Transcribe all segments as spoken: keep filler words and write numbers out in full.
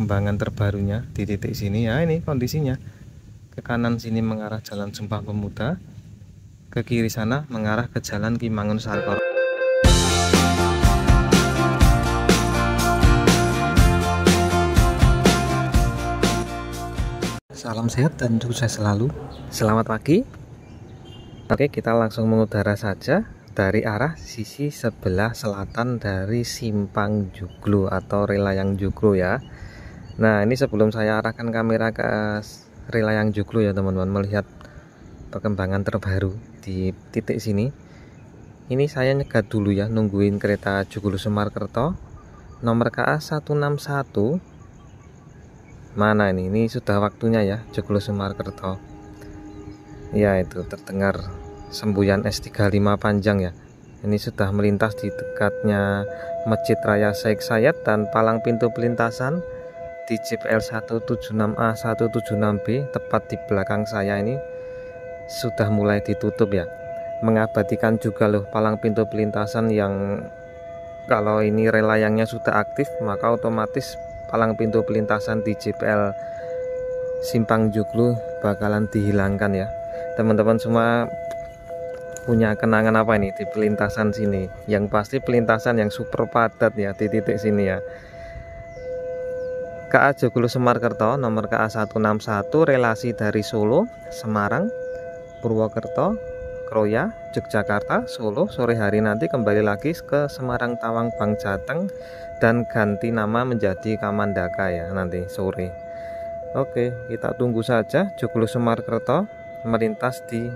perkembangan terbarunya di titik sini ya. Ini kondisinya, ke kanan sini mengarah Jalan Sumpah Pemuda, ke kiri sana mengarah ke Jalan Ki Mangun Sarkoro. Salam sehat dan sukses selalu. Selamat pagi. Oke, kita langsung mengudara saja dari arah sisi sebelah selatan dari simpang Joglo atau Relayang Joglo ya. Nah, ini sebelum saya arahkan kamera ke Relayang Joglo ya teman-teman, melihat perkembangan terbaru di titik sini, ini saya nyegat dulu ya, nungguin kereta Joglo Semar Kerto nomor K A seratus enam puluh satu. Mana ini? Ini sudah waktunya ya, Joglo Semar Kerto ya. Itu terdengar sembuyan S tiga puluh lima panjang ya. Ini sudah melintas di dekatnya Masjid Raya Sheikh Zayed dan palang pintu pelintasan di J P L seratus tujuh puluh enam A seratus tujuh puluh enam B tepat di belakang saya ini sudah mulai ditutup ya. Mengabadikan juga loh palang pintu pelintasan yang kalau ini relayangnya sudah aktif, maka otomatis palang pintu pelintasan di J P L Simpang Joglo bakalan dihilangkan ya. Teman-teman semua punya kenangan apa ini di pelintasan sini? Yang pasti pelintasan yang super padat ya di titik sini ya. K A Joglo Semar Kerto nomor K A seratus enam puluh satu relasi dari Solo, Semarang, Purwokerto, Kroya, Yogyakarta, Solo, sore hari nanti kembali lagi ke Semarang Tawangbaeng Jateng dan ganti nama menjadi Kamandaka ya nanti sore. Oke, kita tunggu saja. Joglo Semar Kerto melintas di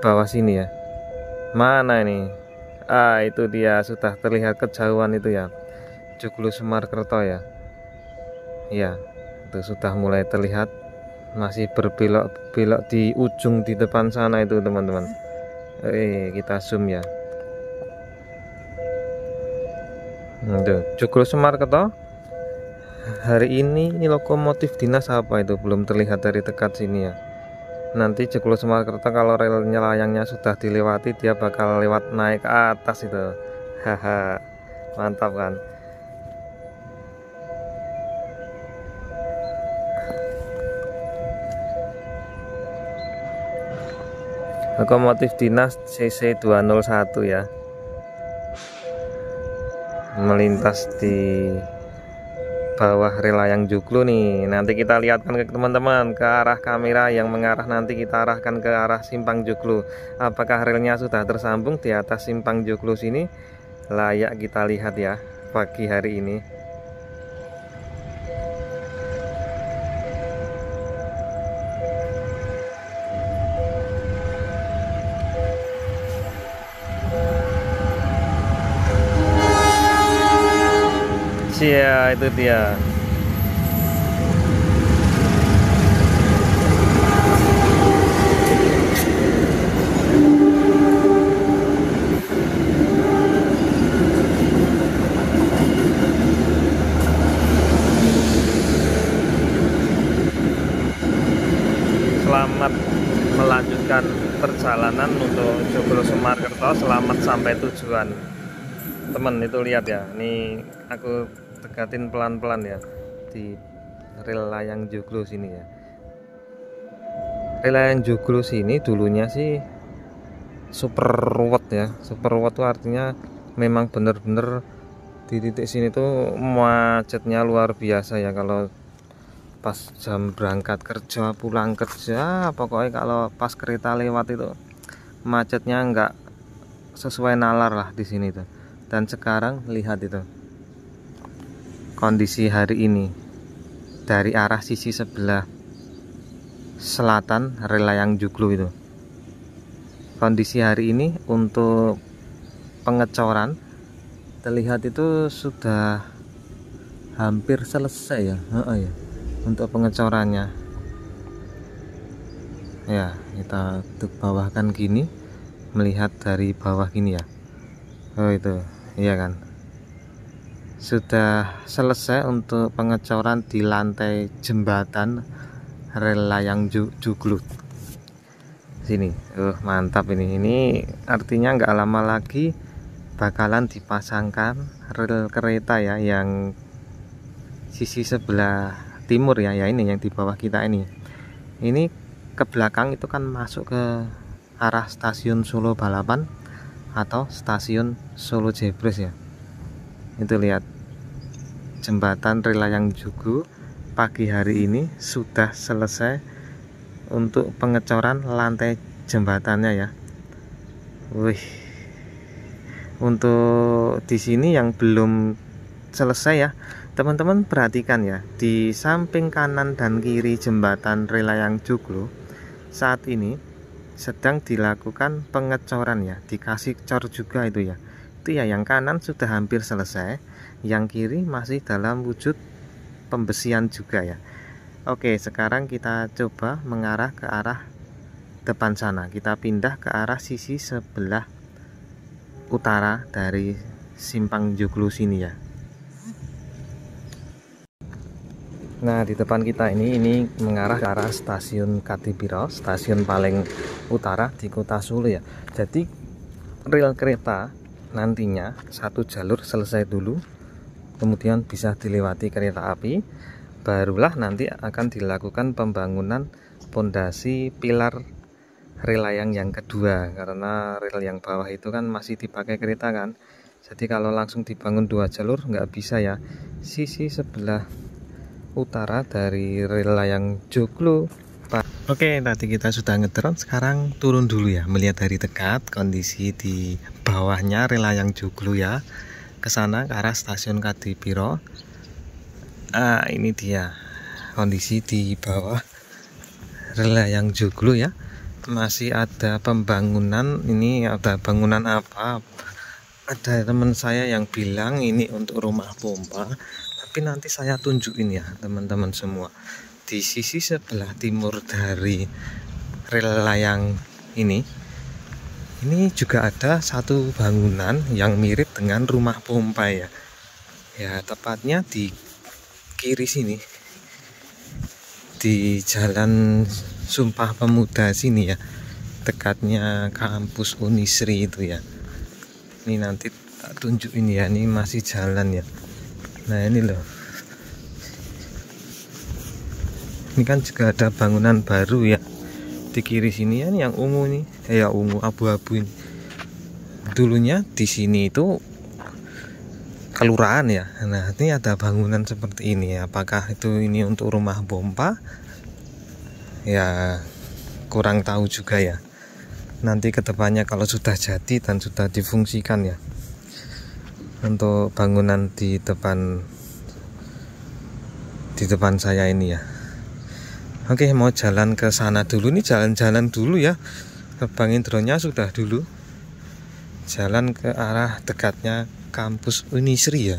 bawah sini ya. Mana ini? Ah, itu dia sudah terlihat kejauhan itu ya, Joglo Semar Kerto ya. Ya, itu sudah mulai terlihat, masih berbelok-belok di ujung di depan sana itu teman-teman. Eh, kita zoom ya. Itu Joglo Semar Kerto. Hari ini ini lokomotif dinas apa itu belum terlihat dari dekat sini ya. Nanti Joglo Semar Kerto kalau relnya layangnya sudah dilewati, dia bakal lewat naik ke atas itu. Haha, mantap kan? Lokomotif dinas C C dua nol satu ya, melintas di bawah relayang Joglo nih. Nanti kita lihatkan ke teman-teman, ke arah kamera yang mengarah, nanti kita arahkan ke arah simpang Joglo. Apakah relnya sudah tersambung di atas simpang Joglo sini? Layak kita lihat ya pagi hari ini. Ya, itu dia. Selamat melanjutkan perjalanan untuk Joglo Semar Kerto. Selamat sampai tujuan. Teman itu lihat ya. Ini aku dekatin pelan-pelan ya di rel layang Joglo sini ya. Rel layang Joglo sini dulunya sih super ruwet ya. Super ruwet itu artinya memang bener-bener di titik sini tuh macetnya luar biasa ya. Kalau pas jam berangkat kerja, pulang kerja, pokoknya kalau pas kereta lewat itu macetnya nggak sesuai nalar lah di sini tuh. Dan sekarang lihat itu kondisi hari ini dari arah sisi sebelah selatan relayang Joglo itu. Kondisi hari ini untuk pengecoran terlihat itu sudah hampir selesai ya. He-he ya. Untuk pengecorannya ya, kita bawahkan gini, melihat dari bawah gini ya. Oh itu, iya kan, sudah selesai untuk pengecoran di lantai jembatan rel layang Joglo sini. Uh, mantap ini. Ini artinya nggak lama lagi bakalan dipasangkan rel kereta ya yang sisi sebelah timur ya, ya ini yang di bawah kita ini. Ini ke belakang itu kan masuk ke arah stasiun Solo Balapan atau stasiun Solo Jebres ya. Itu lihat jembatan Relayang Jugu pagi hari ini sudah selesai untuk pengecoran lantai jembatannya ya. Wih. Untuk di sini yang belum selesai ya, teman-teman perhatikan ya, di samping kanan dan kiri jembatan Relayang Joglo saat ini sedang dilakukan pengecoran ya, dikasih cor juga itu ya. Itu ya, yang kanan sudah hampir selesai, yang kiri masih dalam wujud pembesian juga ya. Oke, sekarang kita coba mengarah ke arah depan sana. Kita pindah ke arah sisi sebelah utara dari simpang Joglo sini ya. Nah, di depan kita ini ini mengarah ke arah stasiun Katibiro, stasiun paling utara di Kota Solo ya. Jadi rel kereta nantinya satu jalur selesai dulu, kemudian bisa dilewati kereta api, barulah nanti akan dilakukan pembangunan pondasi pilar relayang yang kedua, karena rel yang bawah itu kan masih dipakai kereta kan. Jadi kalau langsung dibangun dua jalur nggak bisa ya. Sisi sebelah utara dari Relayang Joglo. Oke, tadi kita sudah ngedron, sekarang turun dulu ya, melihat dari dekat kondisi di bawahnya Relayang Joglo ya. Ke sana ke arah stasiun Kadipiro. Ah, ini dia kondisi di bawah Relayang Joglo ya. Masih ada pembangunan, ini ada bangunan apa? Ada teman saya yang bilang ini untuk rumah pompa, tapi nanti saya tunjukin ya, teman-teman semua. Di sisi sebelah timur dari rel layang ini ini juga ada satu bangunan yang mirip dengan rumah pompa ya, ya tepatnya di kiri sini di Jalan Sumpah Pemuda sini ya, dekatnya kampus Unisri itu ya. Ini nanti tak tunjukin ya, ini masih jalan ya. Nah ini loh, ini kan juga ada bangunan baru ya di kiri sini ya, yang ungu nih, eh, ya ungu abu-abu ini. Dulunya di sini itu kelurahan ya. Nah ini ada bangunan seperti ini ya. Apakah itu ini untuk rumah pompa? Ya kurang tahu juga ya. Nanti kedepannya kalau sudah jadi dan sudah difungsikan ya. Untuk bangunan di depan di depan saya ini ya. Oke, mau jalan ke sana dulu nih, jalan-jalan dulu ya. Terbangin drone-nya sudah dulu. Jalan ke arah dekatnya kampus Unisri ya.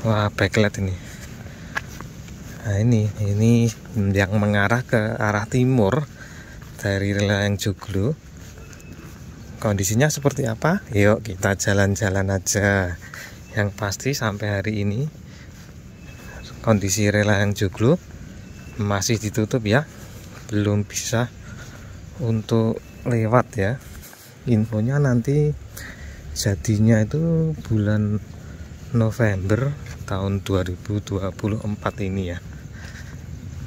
Wah, backlight ini. Nah, ini ini yang mengarah ke arah timur dari Relayang Joglo. Kondisinya seperti apa? Yuk kita jalan-jalan aja. Yang pasti sampai hari ini kondisi Relayang Joglo masih ditutup ya, belum bisa untuk lewat ya. Infonya nanti jadinya itu bulan November tahun dua ribu dua puluh empat ini ya.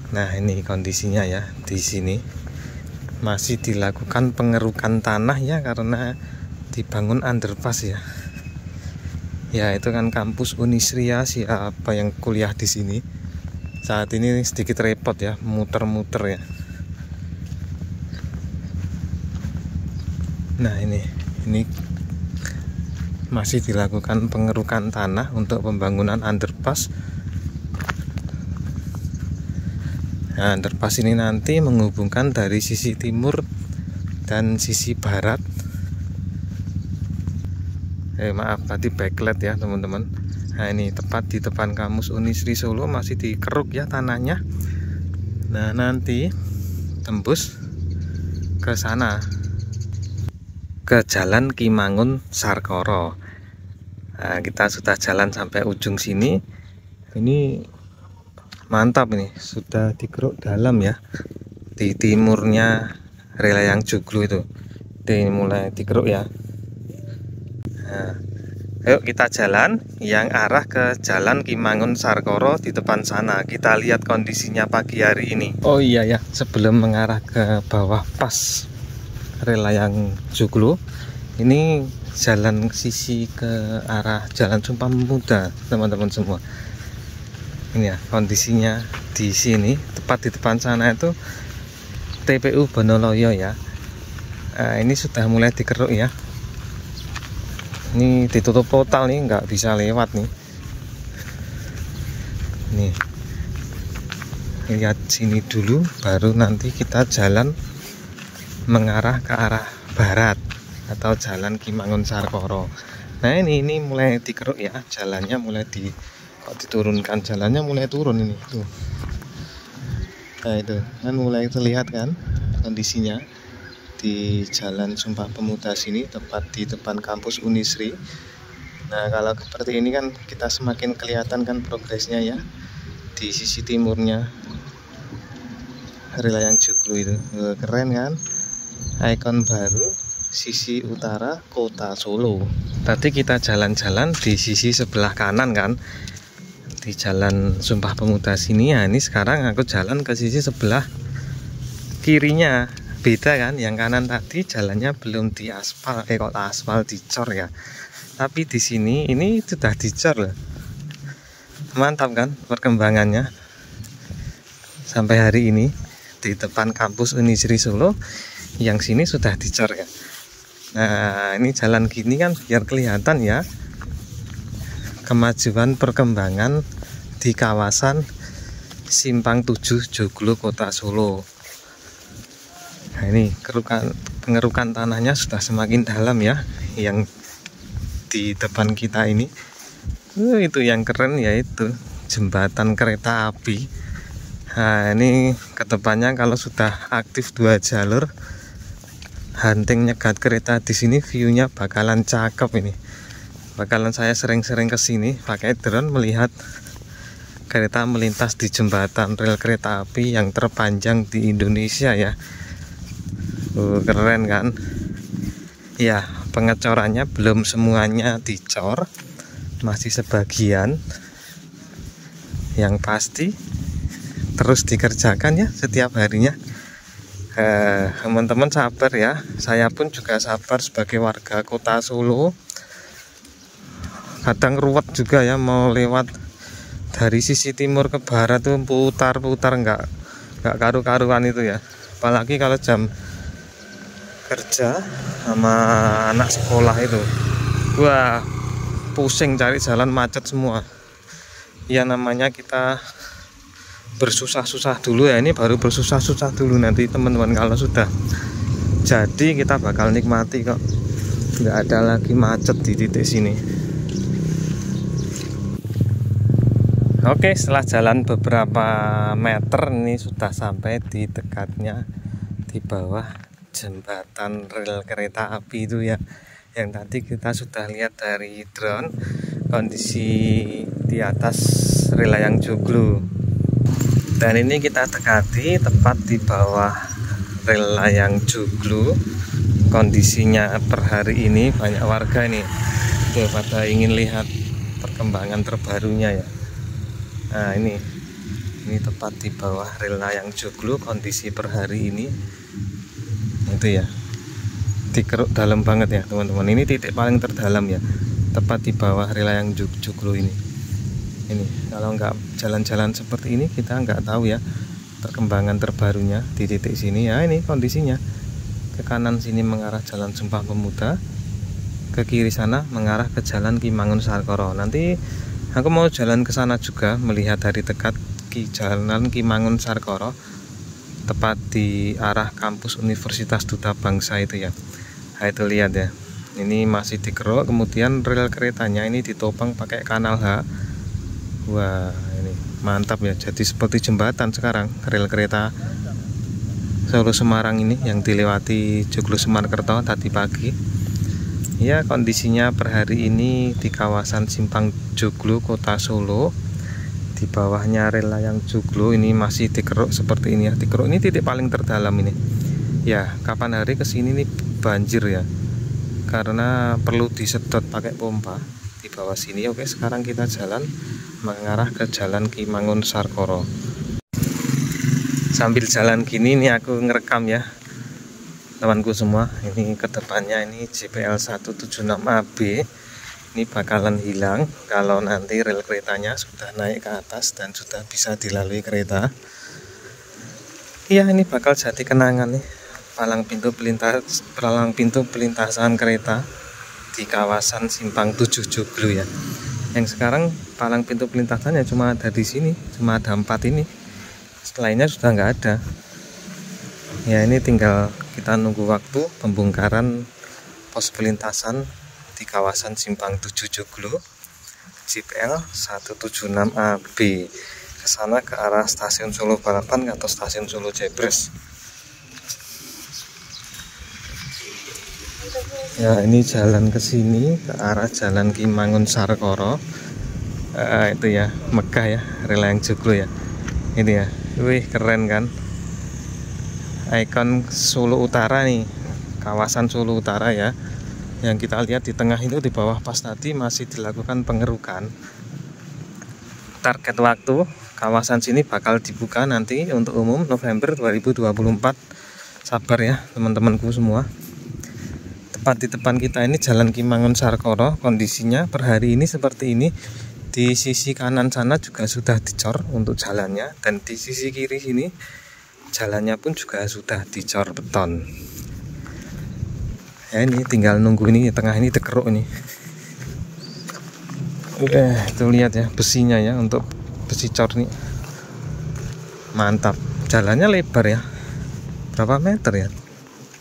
Nah ini kondisinya ya, di sini masih dilakukan pengerukan tanah ya, karena dibangun underpass ya. Ya itu kan kampus Unisri ya, siapa yang kuliah di sini saat ini sedikit repot ya, muter-muter ya. Nah ini ini masih dilakukan pengerukan tanah untuk pembangunan underpass. Nah, underpass ini nanti menghubungkan dari sisi timur dan sisi barat. Eh, maaf tadi backlight ya teman-teman. Nah ini tepat di depan kampus Unisri Solo masih dikeruk ya tanahnya. Nah nanti tembus ke sana ke Jalan Kimangun Sarkoro. Nah, kita sudah jalan sampai ujung sini. Ini mantap, ini sudah dikeruk dalam ya, di timurnya Relayang Joglo itu dimulai dikeruk ya. Nah, Ayo kita jalan yang arah ke Jalan Kimangun Sarkoro di depan sana. Kita lihat kondisinya pagi hari ini. Oh iya ya, sebelum mengarah ke bawah pas rel layang Joglo, ini jalan sisi ke arah Jalan Sumpah Pemuda, teman-teman semua. Ini ya kondisinya di sini, tepat di depan sana itu T P U Bonoloyo ya. Nah, ini sudah mulai dikeruk ya. Ini ditutup total nih, nggak bisa lewat nih. Nih, lihat sini dulu, baru nanti kita jalan mengarah ke arah barat atau Jalan Kimangun Sarkoro. Nah ini ini mulai dikeruk ya, jalannya mulai di kok diturunkan, jalannya mulai turun ini tuh. Nah itu kan mulai terlihat kan kondisinya di Jalan Sumpah Pemuda sini, tepat di depan kampus Unisri. Nah kalau seperti ini kan kita semakin kelihatan kan progresnya ya, di sisi timurnya rel layang Joglo itu keren kan, ikon baru sisi utara kota Solo. Tadi kita jalan-jalan di sisi sebelah kanan kan, di Jalan Sumpah Pemuda sini ya. Ini sekarang aku jalan ke sisi sebelah kirinya, beda kan, yang kanan tadi jalannya belum diaspal, eh kok aspal dicor ya, tapi di sini ini sudah dicor loh. Mantap kan perkembangannya sampai hari ini. Di depan kampus Unisri Solo yang sini sudah dicor ya. Nah ini jalan gini kan biar kelihatan ya kemajuan perkembangan di kawasan Simpang tujuh Joglo kota Solo. Nah ini kerukan, pengerukan tanahnya sudah semakin dalam ya, yang di depan kita ini. Uh, itu yang keren yaitu jembatan kereta api. Nah ini kedepannya kalau sudah aktif dua jalur, hunting nyegat kereta di sini view-nya bakalan cakep ini. Bakalan saya sering-sering ke sini pakai drone melihat kereta melintas di jembatan rel kereta api yang terpanjang di Indonesia ya. Uh, keren kan ya. Pengecorannya belum semuanya dicor, masih sebagian. Yang pasti terus dikerjakan ya setiap harinya. eh, teman-teman sabar ya, saya pun juga sabar sebagai warga kota Solo. Kadang ruwet juga ya mau lewat dari sisi timur ke barat tuh, putar-putar nggak nggak karu-karuan itu ya, apalagi kalau jam kerja sama anak sekolah itu. Wah, pusing cari jalan, macet semua. Ya namanya kita bersusah-susah dulu ya, ini baru bersusah-susah dulu. Nanti teman-teman kalau sudah jadi kita bakal nikmati kok. Nggak ada lagi macet di titik sini. Oke, setelah jalan beberapa meter ini sudah sampai di dekatnya di bawah jembatan rel kereta api itu ya, yang tadi kita sudah lihat dari drone kondisi di atas rel layang Joglo. Dan ini kita dekati tepat di bawah rel layang Joglo. Kondisinya per hari ini banyak warga nih tuh pada ingin lihat perkembangan terbarunya ya. Nah ini ini tepat di bawah rel layang Joglo kondisi per hari ini itu ya, dikeruk dalam banget ya teman-teman. Ini titik paling terdalam ya, tepat di bawah rel layang Joglo ini. Ini kalau nggak jalan-jalan seperti ini kita nggak tahu ya perkembangan terbarunya di titik sini ya. Ini kondisinya ke kanan sini mengarah Jalan Sumpah Pemuda, ke kiri sana mengarah ke Jalan Kimangun Sarkoro. Nanti aku mau jalan ke sana juga melihat dari dekat ki Jalan Kimangun Sarkoro, tepat di arah kampus Universitas Duta Bangsa itu ya. Nah, itu lihat ya, ini masih dikeruk, kemudian rel keretanya ini ditopang pakai kanal H. Wah ini mantap ya, jadi seperti jembatan sekarang rel kereta Solo Semarang ini yang dilewati Joglo Semar Kerto tadi pagi ya. Kondisinya per hari ini di kawasan Simpang Joglo kota Solo, di bawahnya rel layang Joglo ini masih dikeruk seperti ini ya. Dikeruk ini titik paling terdalam ini ya. Kapan hari kesini nih banjir ya, karena perlu disedot pakai pompa. di bawah sini. Oke, sekarang kita jalan mengarah ke Jalan Ki Mangun Sarkoro. Sambil jalan gini ini aku ngerekam ya temanku semua. Ini kedepannya ini J P L seratus tujuh puluh enam A B ini bakalan hilang kalau nanti rel keretanya sudah naik ke atas dan sudah bisa dilalui kereta. Iya, ini bakal jadi kenangan nih, palang pintu pelintas palang pintu pelintasan kereta di kawasan Simpang tujuh Joglo ya. Yang sekarang palang pintu pelintasannya cuma ada di sini, cuma ada empat ini. Selainnya sudah nggak ada. Ya, ini tinggal kita nunggu waktu pembongkaran pos pelintasan di kawasan Simpang tujuh Joglo, J P L seratus tujuh puluh enam A B. Ke sana ke arah stasiun Solo Balapan atau stasiun Solo Jebres. Ya, ini jalan ke sini ke arah Jalan Ki Mangun Sarkoro. Uh, itu ya, megah ya, rel yang Joglo ya. Ini ya. Wih, keren kan? Ikon Solo Utara nih. Kawasan Solo Utara ya. Yang kita lihat di tengah itu di bawah pas tadi masih dilakukan pengerukan. Target waktu kawasan sini bakal dibuka nanti untuk umum November dua ribu dua puluh empat. Sabar ya, teman-temanku semua. Tepat di depan kita ini Jalan Ki Mangun Sarkoro. Kondisinya per hari ini seperti ini. Di sisi kanan sana juga sudah dicor untuk jalannya, dan di sisi kiri sini jalannya pun juga sudah dicor beton. Ya, ini tinggal nunggu ini tengah ini dikeruk nih. Udah, tuh lihat ya besinya ya, untuk besi cor nih. Mantap. Jalannya lebar ya. Berapa meter ya?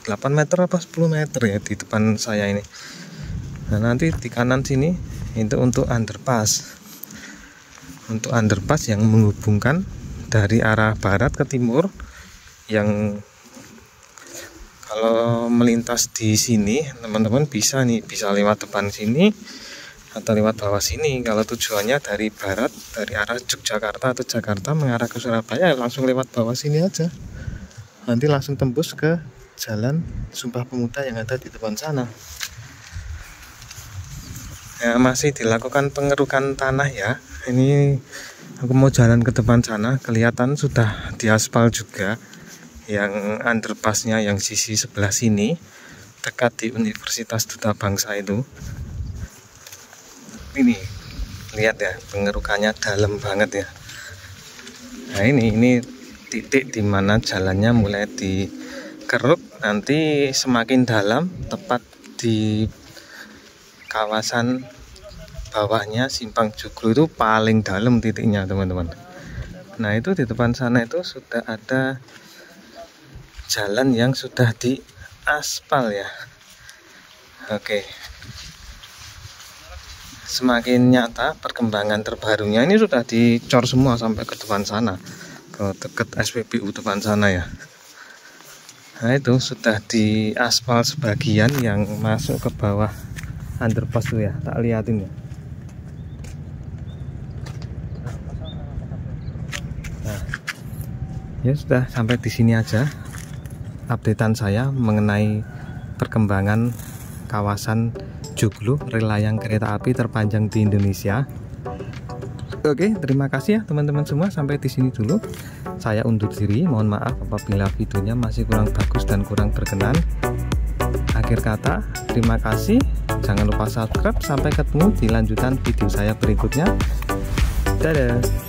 delapan meter apa sepuluh meter ya di depan saya ini. Nah, nanti di kanan sini itu untuk underpass. Untuk underpass yang menghubungkan dari arah barat ke timur, yang kalau melintas di sini teman-teman bisa nih, bisa lewat depan sini atau lewat bawah sini. Kalau tujuannya dari barat, dari arah Yogyakarta atau Jakarta mengarah ke Surabaya, langsung lewat bawah sini aja, nanti langsung tembus ke Jalan Sumpah Pemuda yang ada di depan sana. Ya, masih dilakukan pengerukan tanah ya. Ini aku mau jalan ke depan sana, kelihatan sudah diaspal juga yang underpassnya, yang sisi sebelah sini dekat di Universitas Duta Bangsa itu. Ini lihat ya, pengerukannya dalam banget ya. Nah, ini ini titik dimana jalannya mulai dikeruk, nanti semakin dalam tepat di kawasan bawahnya Simpang Joglo itu paling dalam titiknya teman-teman. Nah, itu di depan sana itu sudah ada jalan yang sudah diaspal ya. Oke, semakin nyata perkembangan terbarunya. Ini sudah dicor semua sampai ke depan sana, ke dekat S P B U depan sana ya. Nah, itu sudah diaspal sebagian yang masuk ke bawah underpass tuh ya, tak liatin ya. Nah, ya sudah sampai di sini aja updatean saya mengenai perkembangan kawasan Joglo, rel layang kereta api terpanjang di Indonesia. Oke, terima kasih ya teman-teman semua, sampai di sini dulu. Saya undur diri, mohon maaf apabila videonya masih kurang bagus dan kurang berkenan. Akhir kata, terima kasih. Jangan lupa subscribe. Sampai ketemu di lanjutan video saya berikutnya. Dadah.